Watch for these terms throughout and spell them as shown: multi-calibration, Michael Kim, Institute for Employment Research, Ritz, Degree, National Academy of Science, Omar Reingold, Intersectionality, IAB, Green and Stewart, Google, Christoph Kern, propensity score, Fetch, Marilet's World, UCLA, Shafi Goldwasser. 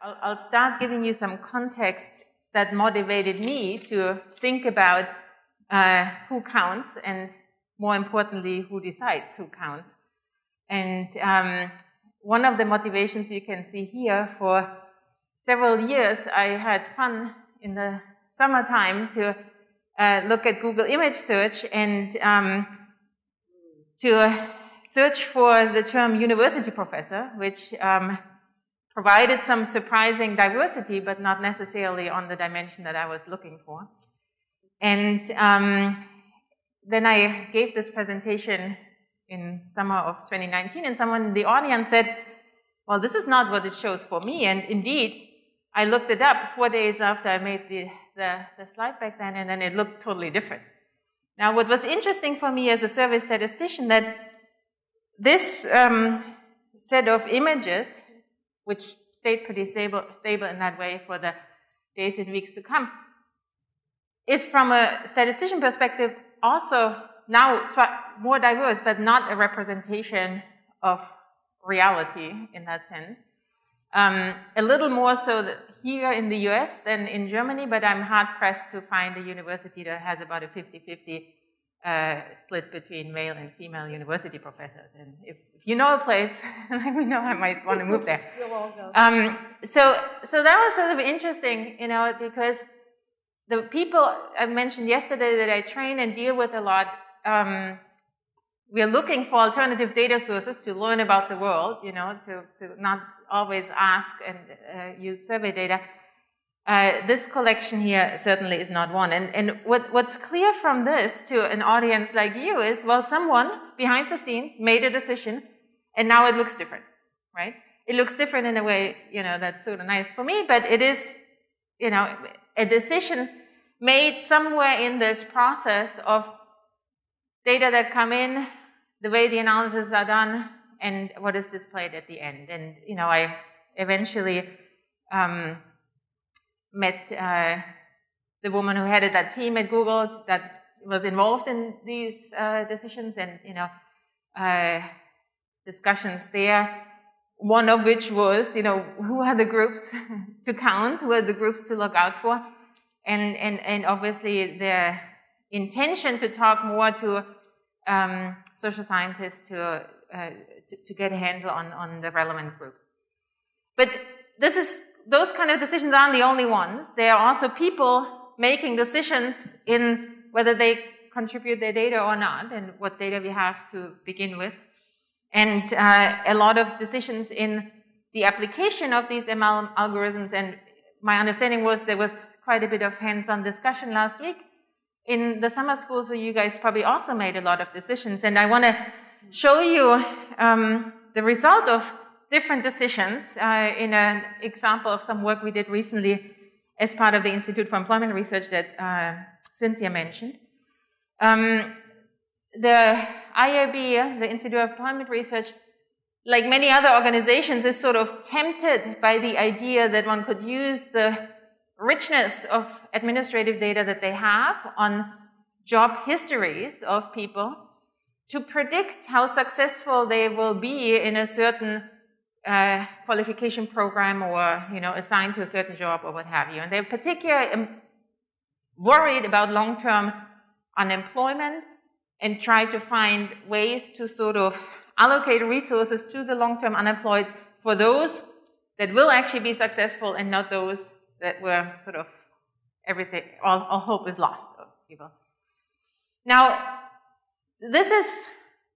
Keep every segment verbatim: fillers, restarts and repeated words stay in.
I'll start giving you some context that motivated me to think about uh, who counts and, more importantly, who decides who counts. And um, one of the motivations you can see here, for several years I had fun in the summertime to uh, look at Google image search and um, to search for the term university professor, which um, provided some surprising diversity, but not necessarily on the dimension that I was looking for. And um, then I gave this presentation in summer of twenty nineteen, and someone in the audience said, well, this is not what it shows for me. And indeed, I looked it up four days after I made the, the, the slide back then, and then it looked totally different. Now, what was interesting for me as a survey statistician, that this um, set of images, which stayed pretty stable, stable in that way for the days and weeks to come, is from a statistician perspective also now more diverse, but not a representation of reality in that sense. Um, a little more so here in the U S than in Germany, but I'm hard-pressed to find a university that has about a fifty fifty uh, split between male and female university professors. And if, if you know a place, let me know, I might want to move there. You're welcome. Um, so, so that was sort of interesting, you know, because the people I mentioned yesterday that I train and deal with a lot, um, we are looking for alternative data sources to learn about the world, you know, to, to not always ask and uh, use survey data. Uh, this collection here certainly is not one. And, and what, what's clear from this to an audience like you is, well, someone behind the scenes made a decision, and now it looks different, right? It looks different in a way, you know, that's sort of nice for me, but it is, you know, a decision made somewhere in this process of data that come in, the way the analyses are done, and what is displayed at the end. And, you know, I eventually um, met uh, the woman who headed that team at Google that was involved in these uh, decisions and, you know, uh, discussions there. One of which was, you know, who are the groups to count, who are the groups to look out for, and, and, and obviously the intention to talk more to um, social scientists to, uh, to, to get a handle on, on the relevant groups. But this is, those kind of decisions aren't the only ones. There are also people making decisions in whether they contribute their data or not, and what data we have to begin with. And uh, a lot of decisions in the application of these M L algorithms, and my understanding was there was quite a bit of hands-on discussion last week in the summer school, so you guys probably also made a lot of decisions. And I want to show you um, the result of different decisions uh, in an example of some work we did recently as part of the Institute for Employment Research that uh, Cynthia mentioned. Um, The I A B, the Institute of Employment Research, like many other organizations, is sort of tempted by the idea that one could use the richness of administrative data that they have on job histories of people to predict how successful they will be in a certain uh, qualification program or, you know, assigned to a certain job or what have you. And they're particularly worried about long-term unemployment and try to find ways to sort of allocate resources to the long-term unemployed for those that will actually be successful and not those that were sort of everything, all, all hope is lost of people. Now, this is,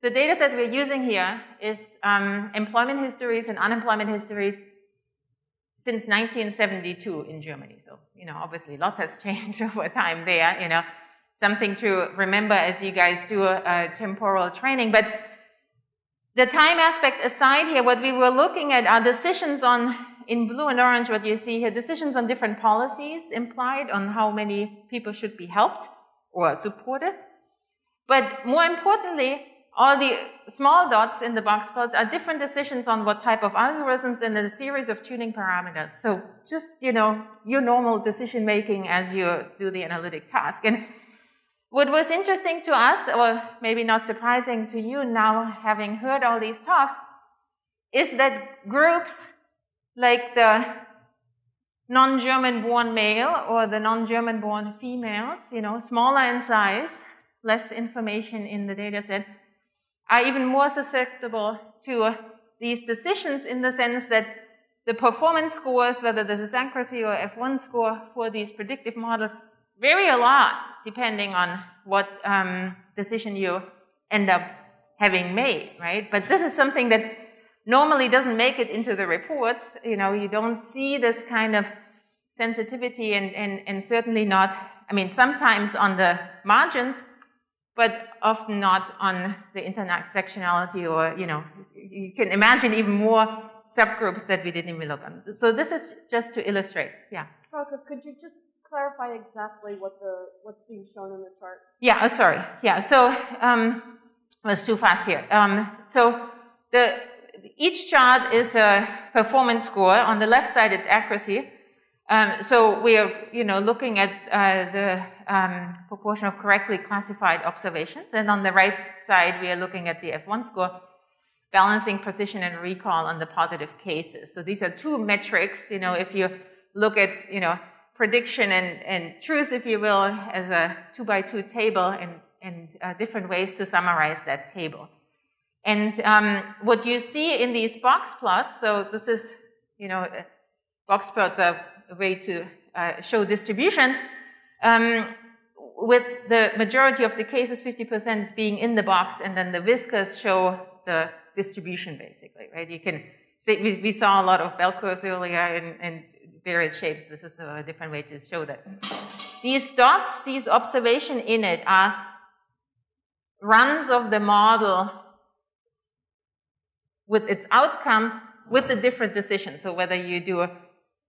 the data set we're using here is um, employment histories and unemployment histories since nineteen seventy-two in Germany. So, you know, obviously lots has changed over time there, you know. Something to remember as you guys do a, a temporal training. But the time aspect aside here, what we were looking at are decisions on, in blue and orange, what you see here, decisions on different policies implied on how many people should be helped or supported. But more importantly, all the small dots in the box plots are different decisions on what type of algorithms and a series of tuning parameters. So just, you know, your normal decision making as you do the analytic task. And what was interesting to us, or maybe not surprising to you now having heard all these talks, is that groups like the non-German-born male or the non-German-born females, you know, smaller in size, less information in the data set, are even more susceptible to these decisions in the sense that the performance scores, whether this is accuracy or F one score for these predictive models, vary a lot depending on what um, decision you end up having made, right? But this is something that normally doesn't make it into the reports. You know, you don't see this kind of sensitivity and, and, and certainly not, I mean, sometimes on the margins, but often not on the intersectionality or, you know, you can imagine even more subgroups that we didn't even look on. So this is just to illustrate, yeah. Parker, could you just clarify exactly what the, what's being shown in the chart? Yeah, oh, sorry. Yeah, so um, I was too fast here. Um, so the, each chart is a performance score. On the left side, it's accuracy. Um, so we are, you know, looking at uh, the um, proportion of correctly classified observations, and on the right side we are looking at the F one score, balancing precision and recall on the positive cases. So these are two metrics. You know, if you look at, you know, prediction and, and truth, if you will, as a two by two table, and and uh, different ways to summarize that table. And um, what you see in these box plots. So this is, you know, box plots are a way to uh, show distributions, um, with the majority of the cases, fifty percent being in the box, and then the whiskers show the distribution, basically, right? You can, we, we saw a lot of bell curves earlier in, in various shapes. This is a different way to show that. These dots, these observation in it, are runs of the model with its outcome with the different decisions. So whether you do a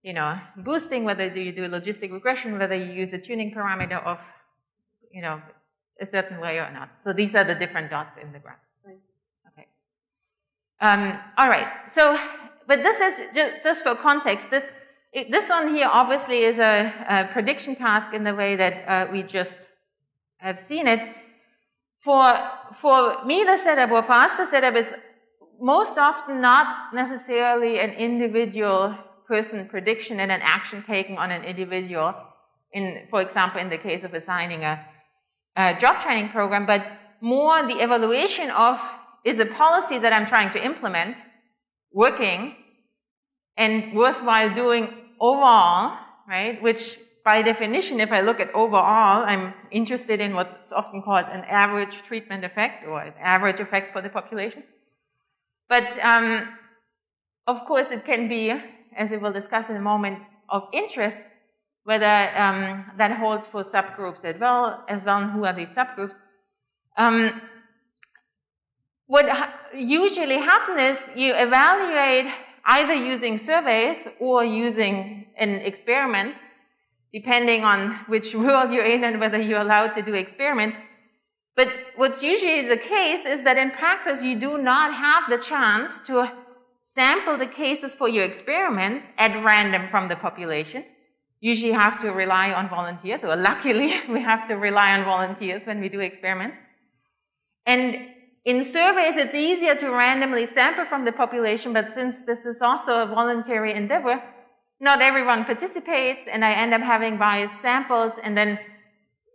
you know, boosting, whether you do logistic regression, whether you use a tuning parameter of, you know, a certain way or not. So these are the different dots in the graph. Right. Okay. Um, all right. So, but this is just, just for context. This it, this one here obviously is a, a prediction task in the way that uh, we just have seen it. For for me, the setup, or for us, the setup is most often not necessarily an individual person prediction and an action taken on an individual, in, for example, in the case of assigning a, a job training program, but more the evaluation of, is the policy that I'm trying to implement working and worthwhile doing overall, right? Which by definition, if I look at overall, I'm interested in what's often called an average treatment effect or an average effect for the population. But um, of course it can be, as we will discuss in a moment, of interest, whether um, that holds for subgroups as well, as well, and who are these subgroups. Um, what ha usually happens is you evaluate either using surveys or using an experiment, depending on which world you're in and whether you're allowed to do experiments. But what's usually the case is that in practice you do not have the chance to sample the cases for your experiment at random from the population. Usually have to rely on volunteers, or luckily we have to rely on volunteers when we do experiments. And in surveys, it's easier to randomly sample from the population, but since this is also a voluntary endeavor, not everyone participates, and I end up having biased samples, and then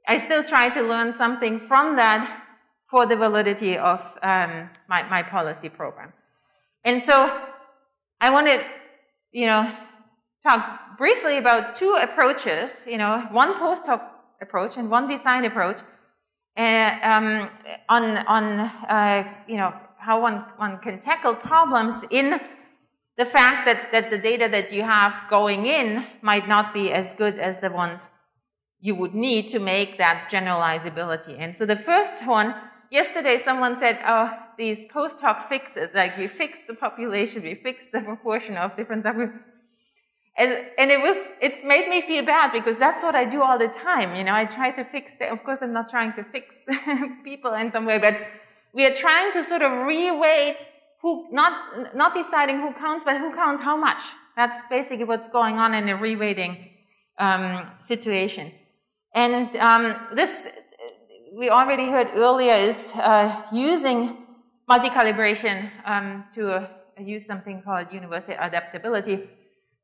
I still try to learn something from that for the validity of um, my, my policy program. And so I want to, you know, talk briefly about two approaches, you know, one post-hoc approach and one design approach, uh, um, on, on uh, you know, how one, one can tackle problems in the fact that, that the data that you have going in might not be as good as the ones you would need to make that generalizability. And so the first one, yesterday someone said, oh, these post-hoc fixes, like we fixed the population, we fixed the proportion of different subgroups. And, and it was, it made me feel bad because that's what I do all the time. You know, I try to fix the, of course I'm not trying to fix people in some way, but we are trying to sort of re-weight who, not, not deciding who counts, but who counts how much. That's basically what's going on in a re-weighting um, situation. And um, this, we already heard earlier, is uh, using multi-calibration um, to uh, use something called universal adaptability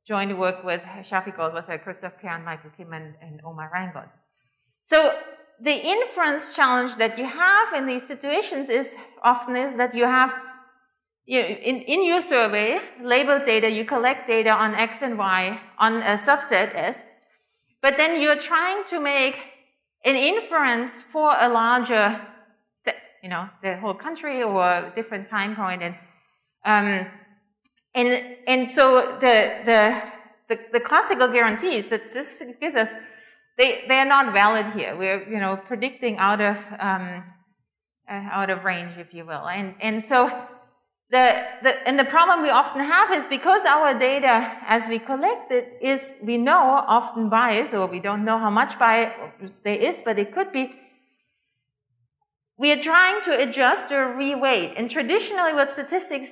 joined to work with Shafi Goldwasser, Christoph Kern, Michael Kim, and, and Omar Reingold. So the inference challenge that you have in these situations is often is that you have, you, in, in your survey, labeled data, you collect data on X and Y on a subset S, but then you're trying to make an inference for a larger set, you know, the whole country or a different time point. And, um, and, and so the, the, the, the classical guarantees that statistics gives us, they, they are not valid here. We're, you know, predicting out of, um, uh, out of range, if you will. And, and so the, the, and the problem we often have is because our data as we collect it is, we know, often biased, or we don't know how much bias there is, but it could be. We are trying to adjust or reweight. And traditionally what statistics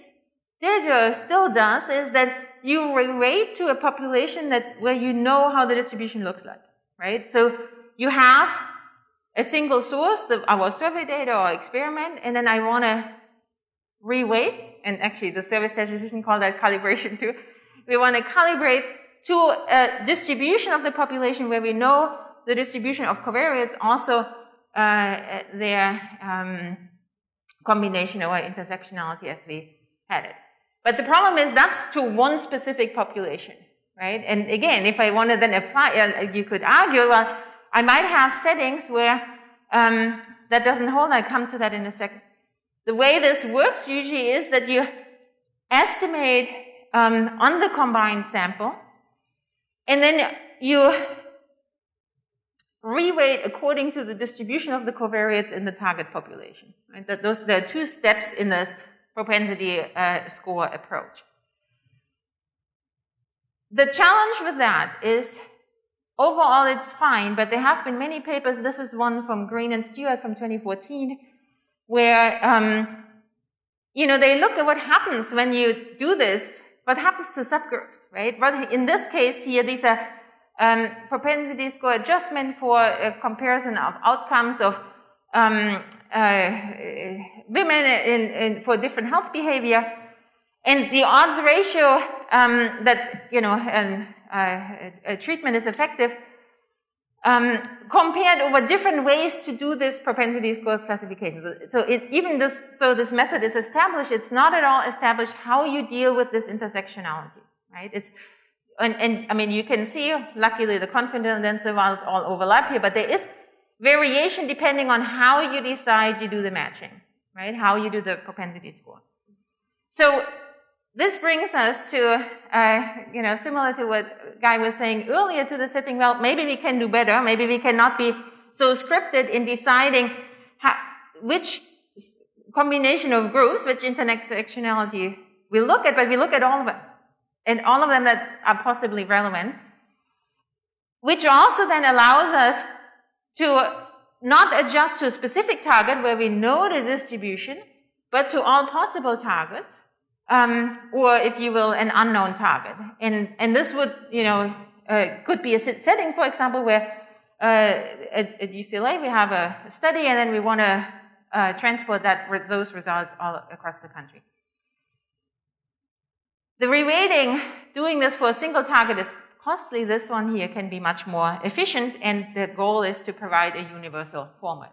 did or still does is that you reweight to a population that, where you know how the distribution looks like. Right? So you have a single source, the, our survey data or experiment, and then I want to reweight, and actually the service statistician called that calibration too. We want to calibrate to a distribution of the population where we know the distribution of covariates, also uh, their um, combination or intersectionality as we had it. But the problem is that's to one specific population. Right? And again, if I want to then apply, uh, you could argue, well, I might have settings where um, that doesn't hold. I'll come to that in a second. The way this works usually is that you estimate um, on the combined sample, and then you reweight according to the distribution of the covariates in the target population. Right? That those, there are two steps in this propensity uh, score approach. The challenge with that is, overall it's fine, but there have been many papers. This is one from Green and Stewart from twenty fourteen, where, um, you know, they look at what happens when you do this, what happens to subgroups, right? But in this case here, these are um, propensity score adjustment for a comparison of outcomes of um, uh, women in, in, for different health behavior. And the odds ratio um, that, you know, um, uh, a treatment is effective um, compared over different ways to do this propensity score classification. So, so it, even this, so this method is established. It's not at all established how you deal with this intersectionality, right? It's, and, and I mean, you can see, luckily, the confidence and surveillance all overlap here, but there is variation depending on how you decide you do the matching, right? How you do the propensity score. So this brings us to, uh, you know, similar to what Guy was saying earlier, to the setting, well, maybe we can do better. Maybe we cannot be so scripted in deciding how, which combination of groups, which intersectionality we look at, but we look at all of them, and all of them that are possibly relevant, which also then allows us to not adjust to a specific target where we know the distribution, but to all possible targets, Um, or, if you will, an unknown target. And, and this would, you know, uh, could be a setting, for example, where uh, at, at U C L A we have a study and then we want to uh, transport that, those results all across the country. The reweighting, doing this for a single target is costly. This one here can be much more efficient, and the goal is to provide a universal format.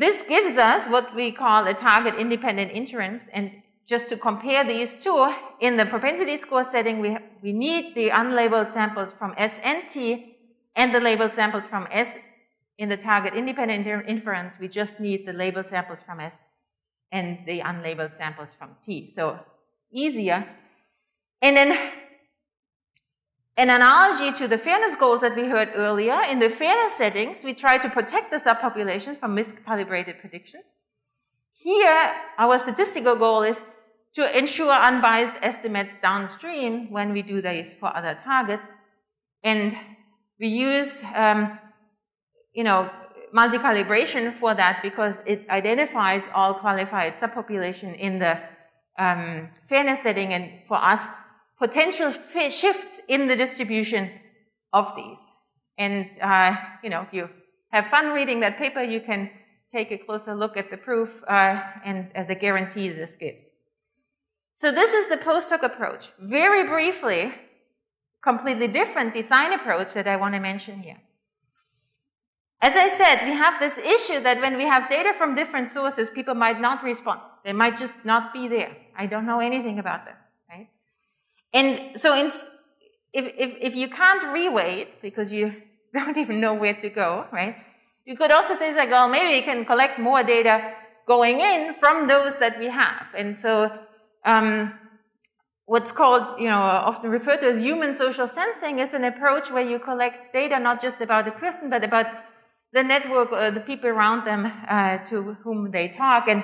This gives us what we call a target-independent inference, and just to compare these two, in the propensity score setting, we, we need the unlabeled samples from S and T, and the labeled samples from S. In the target-independent inference, we just need the labeled samples from S and the unlabeled samples from T, so easier. And then an analogy to the fairness goals that we heard earlier, in the fairness settings, we try to protect the subpopulations from miscalibrated predictions. Here, our statistical goal is to ensure unbiased estimates downstream when we do these for other targets. And we use, um, you know, multi-calibration for that because it identifies all qualified subpopulation in the um, fairness setting, and for us, potential shifts in the distribution of these. And, uh, you know, if you have fun reading that paper, you can take a closer look at the proof uh, and uh, the guarantee this gives. So this is the postdoc approach. Very briefly, completely different design approach that I want to mention here. As I said, we have this issue that when we have data from different sources, people might not respond. They might just not be there. I don't know anything about them, right? And so in, if, if, if you can't reweight because you don't even know where to go, right? You could also say, like, well, maybe we can collect more data going in from those that we have. And so um, what's called, you know, often referred to as human social sensing is an approach where you collect data not just about the person, but about the network or the people around them uh, to whom they talk. And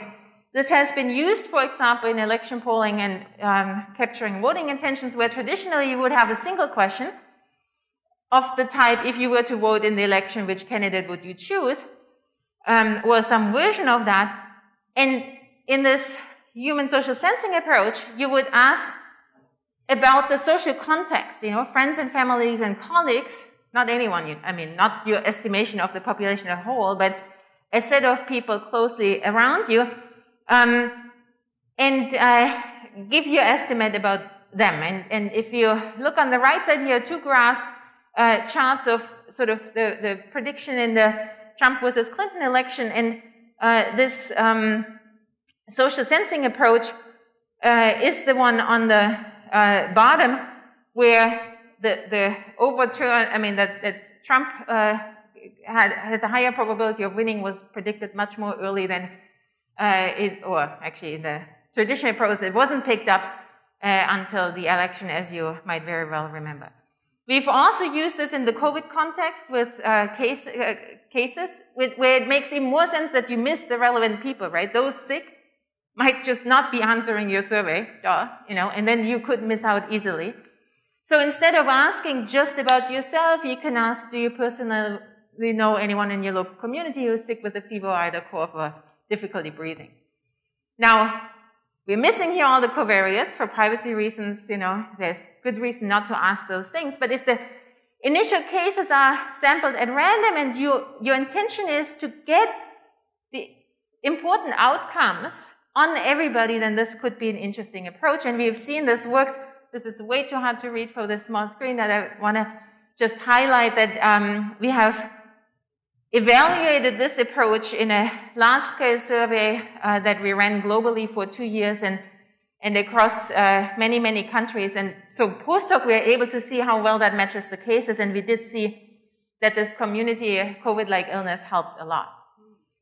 this has been used, for example, in election polling and um, capturing voting intentions, where traditionally you would have a single question of the type, if you were to vote in the election, which candidate would you choose, um, or some version of that. And in this human social sensing approach, you would ask about the social context, you know, friends and families and colleagues. Not anyone, you, I mean, not your estimation of the population as a whole, but a set of people closely around you, um, and uh, give your estimate about them. And, and if you look on the right side here, two graphs, uh, charts of sort of the, the prediction in the Trump versus Clinton election, and uh, this um, social sensing approach uh, is the one on the uh, bottom where The, the overturn, I mean, that, that Trump uh, had, has a higher probability of winning was predicted much more early than uh, it, or actually in the traditional process, it wasn't picked up uh, until the election, as you might very well remember. We've also used this in the COVID context with uh, case, uh, cases, with, where it makes even more sense that you miss the relevant people, right? Those sick might just not be answering your survey, duh, you know, and then you could miss out easily. So instead of asking just about yourself, you can ask, do you personally know anyone in your local community who's sick with a fever, either cough or difficulty breathing? Now, we're missing here all the covariates for privacy reasons, you know, there's good reason not to ask those things. But if the initial cases are sampled at random and you, your intention is to get the important outcomes on everybody, then this could be an interesting approach. And we've seen this works. This is way too hard to read for this small screen, that I want to just highlight that um, we have evaluated this approach in a large-scale survey uh, that we ran globally for two years and, and across uh, many, many countries. And so postdoc, we were able to see how well that matches the cases, and we did see that this community COVID-like illness helped a lot.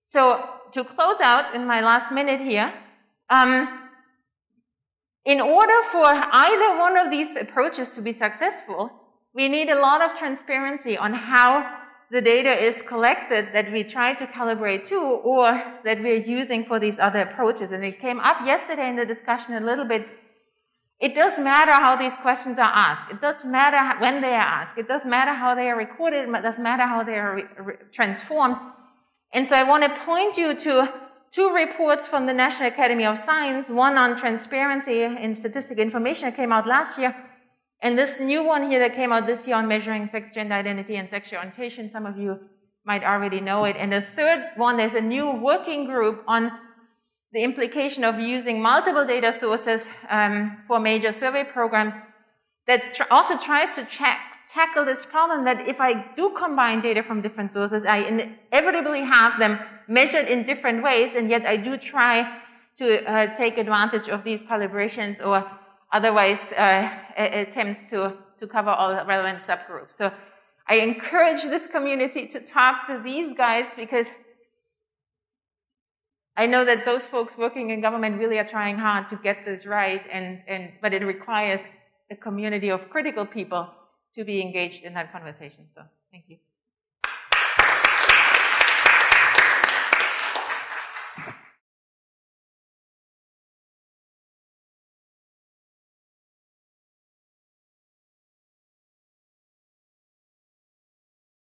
So to close out in my last minute here, um, in order for either one of these approaches to be successful, we need a lot of transparency on how the data is collected that we try to calibrate to or that we're using for these other approaches. And it came up yesterday in the discussion a little bit. It does matter how these questions are asked. It does matter when they are asked. It does matter how they are recorded. It does matter how they are re- transformed. And so I want to point you to two reports from the National Academy of Science, one on transparency in statistical information that came out last year, and this new one here that came out this year on measuring sex, gender identity, and sexual orientation. Some of you might already know it. And the third one, there's a new working group on the implication of using multiple data sources um, for major survey programs that tr- also tries to check, tackle this problem that if I do combine data from different sources, I inevitably have them measured in different ways, and yet I do try to uh, take advantage of these calibrations or otherwise uh, attempts to, to cover all relevant subgroups. So I encourage this community to talk to these guys, because I know that those folks working in government really are trying hard to get this right, and, and but it requires a community of critical people to be engaged in that conversation. So thank you.